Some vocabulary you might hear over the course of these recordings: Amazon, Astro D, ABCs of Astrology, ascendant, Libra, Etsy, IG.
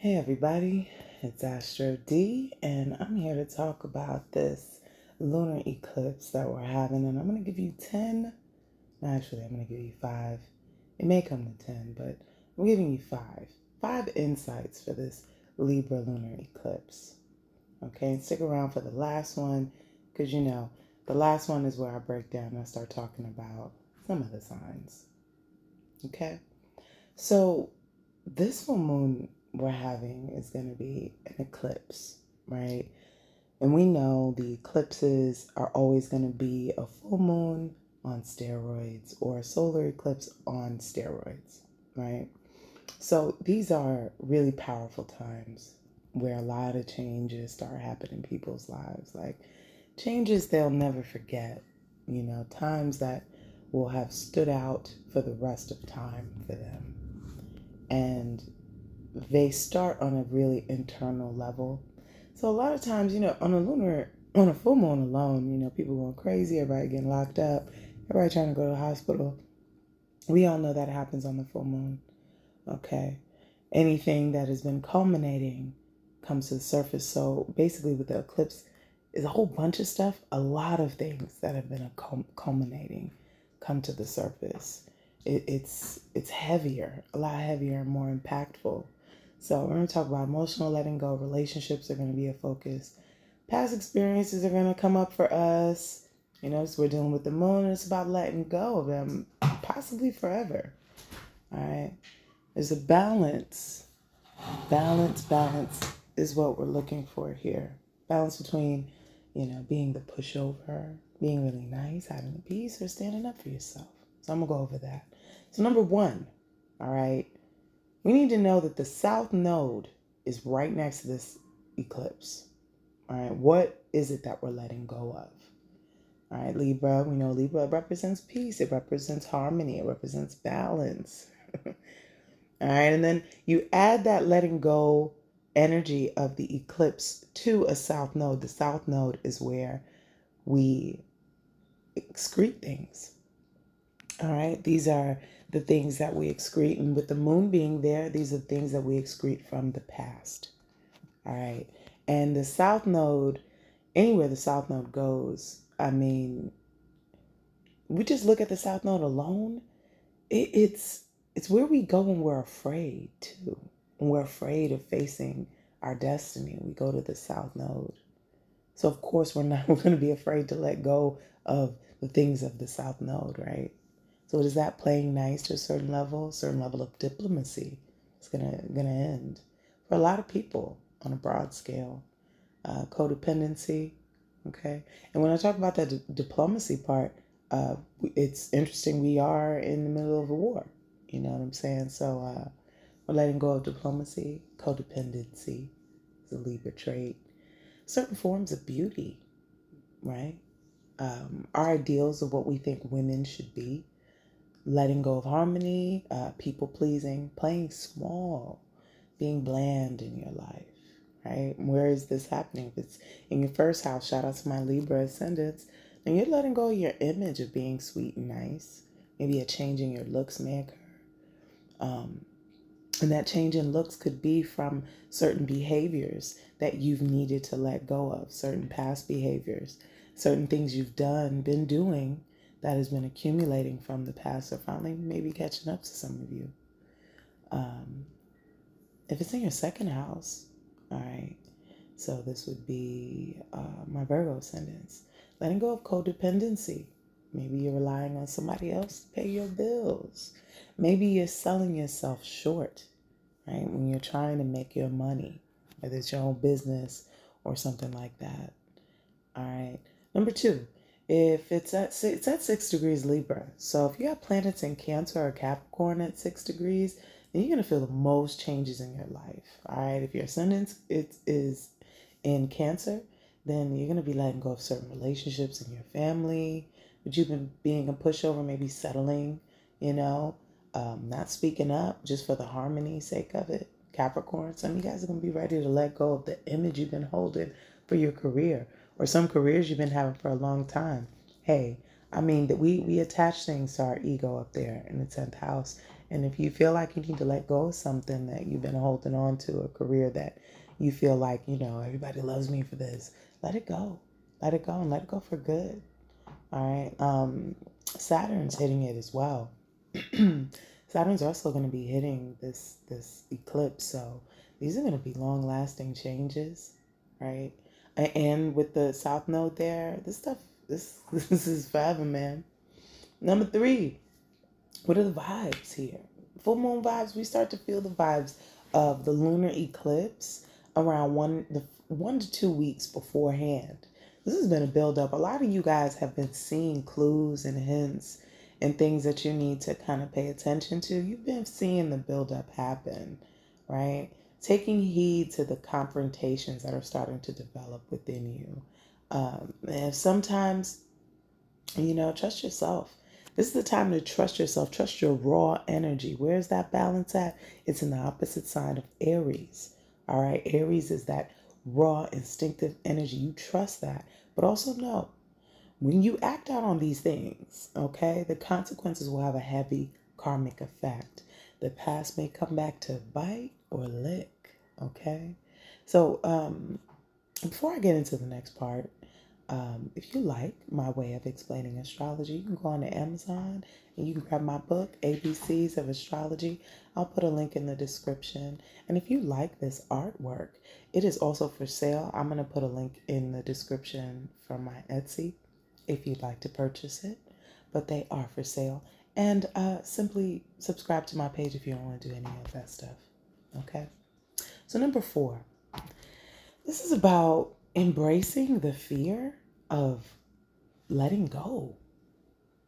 Hey everybody, it's Astro D, and I'm here to talk about this lunar eclipse that we're having, and I'm going to give you 10, actually I'm going to give you 5, it may come to 10, but I'm giving you 5 insights for this Libra lunar eclipse, okay? And stick around for the last one, because you know, the last one is where I break down and I start talking about some of the signs, okay? So, this full moon we're having is going to be an eclipse, right? And we know the eclipses are always going to be a full moon on steroids or a solar eclipse on steroids, right? So these are really powerful times where a lot of changes start happening in people's lives, like changes they'll never forget, you know, times that will have stood out for the rest of time for them. And they start on a really internal level. So a lot of times, you know, on a full moon alone, you know, people going crazy, everybody getting locked up, everybody trying to go to the hospital. We all know that happens on the full moon, okay? Anything that has been culminating comes to the surface. So basically with the eclipse is a whole bunch of stuff, a lot of things that have been culminating come to the surface. It's heavier, a lot heavier and more impactful. So we're going to talk about emotional letting go. Relationships are going to be a focus. Past experiences are going to come up for us. You know, so we're dealing with the moon, and it's about letting go of them, possibly forever. All right. There's a balance. Balance is what we're looking for here. Balance between, you know, being the pushover, being really nice, having the peace, or standing up for yourself. So I'm going to go over that. So number one, all right, we need to know that the south node is right next to this eclipse. All right, what is it that we're letting go of? All right, Libra, we know Libra represents peace. It represents harmony. It represents balance. All right, and then you add that letting go energy of the eclipse to a south node. The south node is where we excrete things. All right, these are the things that we excrete. And with the moon being there, these are the things that we excrete from the past. All right, and the south node, anywhere the south node goes, I mean, we just look at the south node alone. It's where we go when we're afraid, too. When we're afraid of facing our destiny, we go to the south node. So, of course, we're going to be afraid to let go of the things of the south node, right? So is that playing nice to a certain level of diplomacy? It's gonna end for a lot of people on a broad scale. Codependency, okay. And when I talk about that diplomacy part, it's interesting. We are in the middle of a war. You know what I'm saying? So we're letting go of diplomacy. Codependency is a Libra trait. Certain forms of beauty, right? Our ideals of what we think women should be. Letting go of harmony, people pleasing, playing small, being bland in your life, right? Where is this happening? If it's in your first house, shout out to my Libra ascendants, and you're letting go of your image of being sweet and nice. Maybe a change in your looks may occur. And that change in looks could be from certain behaviors that you've needed to let go of, certain past behaviors, certain things you've done, been doing, that has been accumulating from the past, or finally maybe catching up to some of you. If it's in your second house, all right, so this would be my Virgo ascendants. Letting go of codependency. Maybe you're relying on somebody else to pay your bills. Maybe you're selling yourself short, right, when you're trying to make your money, whether it's your own business or something like that. All right, number two. If it's at 6 degrees Libra. So if you have planets in Cancer or Capricorn at 6 degrees, then you're going to feel the most changes in your life. All right. If your ascendant is in Cancer, then you're going to be letting go of certain relationships in your family. But you've been being a pushover, maybe settling, you know, not speaking up just for the harmony sake of it. Capricorn, some of you guys are going to be ready to let go of the image you've been holding for your career. Or some careers you've been having for a long time. Hey, I mean, that we attach things to our ego up there in the 10th house. And if you feel like you need to let go of something that you've been holding on to, a career that you feel like, you know, everybody loves me for this, let it go. Let it go and let it go for good. All right. Saturn's hitting it as well. Saturn's also going to be hitting this eclipse. So these are going to be long lasting changes. Right. And with the South Node there, this stuff, this is forever, man. Number three, what are the vibes here? Full moon vibes. We start to feel the vibes of the lunar eclipse around one to two weeks beforehand. This has been a buildup. A lot of you guys have been seeing clues and hints and things that you need to kind of pay attention to. You've been seeing the buildup happen, right? Taking heed to the confrontations that are starting to develop within you. And sometimes, you know, trust yourself. This is the time to trust yourself. Trust your raw energy. Where's that balance at? It's in the opposite sign of Aries. All right. Aries is that raw, instinctive energy. You trust that. But also know, when you act out on these things, okay, the consequences will have a heavy karmic effect. The past may come back to bite or lick, okay? So before I get into the next part, if you like my way of explaining astrology, you can go on to Amazon and you can grab my book, ABCs of Astrology. I'll put a link in the description. And if you like this artwork, it is also for sale. I'm going to put a link in the description from my Etsy if you'd like to purchase it. But they are for sale. And simply subscribe to my page if you don't want to do any of that stuff. Okay? So number four. This is about embracing the fear of letting go,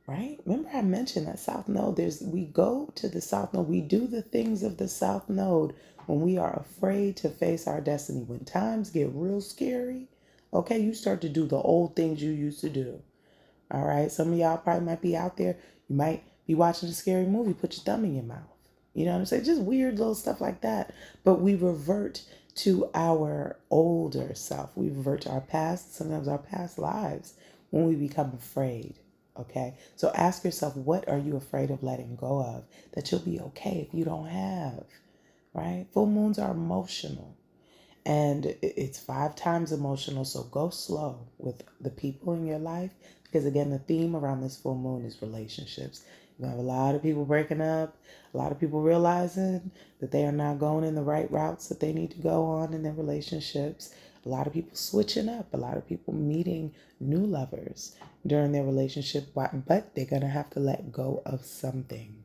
right? Remember I mentioned that South Node, we go to the South Node. We do the things of the South Node when we are afraid to face our destiny. When times get real scary, okay, you start to do the old things you used to do, all right? Some of y'all probably might be out there. You might be watching a scary movie, put your thumb in your mouth. You know what I'm saying? Just weird little stuff like that. But we revert to our older self. We revert to our past, sometimes our past lives, when we become afraid, okay? So ask yourself, what are you afraid of letting go of that you'll be okay if you don't have, right? Full moons are emotional, and it's 5 times emotional, so go slow with the people in your life because, again, the theme around this full moon is relationships. You have a lot of people breaking up, a lot of people realizing that they are not going in the right routes that they need to go on in their relationships. A lot of people switching up, a lot of people meeting new lovers during their relationship, but they're going to have to let go of something.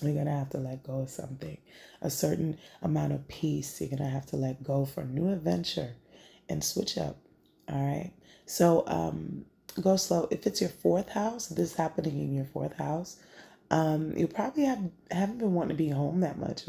You're going to have to let go of something. A certain amount of peace you're going to have to let go for new adventure and switch up, all right? So, go slow. If it's your 4th house, this is happening in your 4th house, you probably haven't been wanting to be home that much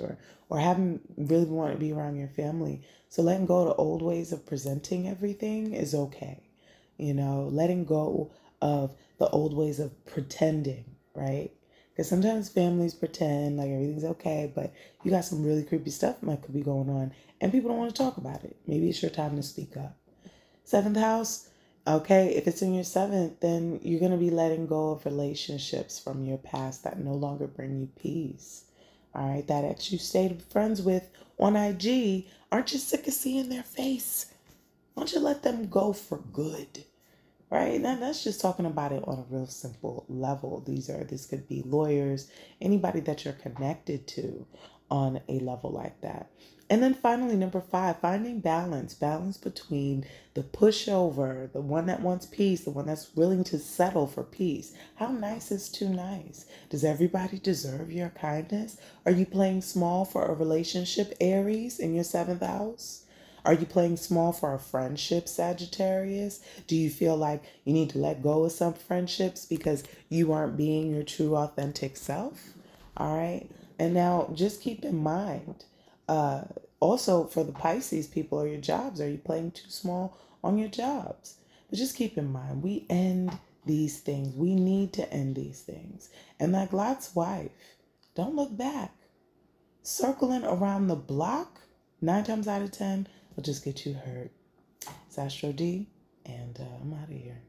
or haven't really wanted to be around your family. So letting go of the old ways of presenting everything is okay. You know, letting go of the old ways of pretending, right? Because sometimes families pretend like everything's okay, but you got some really creepy stuff that could be going on and people don't want to talk about it. Maybe it's your time to speak up. 7th house. Okay, if it's in your 7th, then you're going to be letting go of relationships from your past that no longer bring you peace. All right, that ex you stayed friends with on IG, aren't you sick of seeing their face? Why don't you let them go for good? Right, now that's just talking about it on a real simple level. This could be lawyers, anybody that you're connected to on a level like that. And then finally, number 5, finding balance. Balance between the pushover, the one that wants peace, the one that's willing to settle for peace. How nice is too nice? Does everybody deserve your kindness? Are you playing small for a relationship, Aries, in your 7th house? Are you playing small for a friendship, Sagittarius? Do you feel like you need to let go of some friendships because you aren't being your true, authentic self? All right. And now just keep in mind, also for the Pisces people or your jobs, are you playing too small on your jobs? But just keep in mind, we end these things. We need to end these things. And like Lot's wife, don't look back. Circling around the block, 9 times out of 10, will just get you hurt. It's Astro D, and I'm out of here.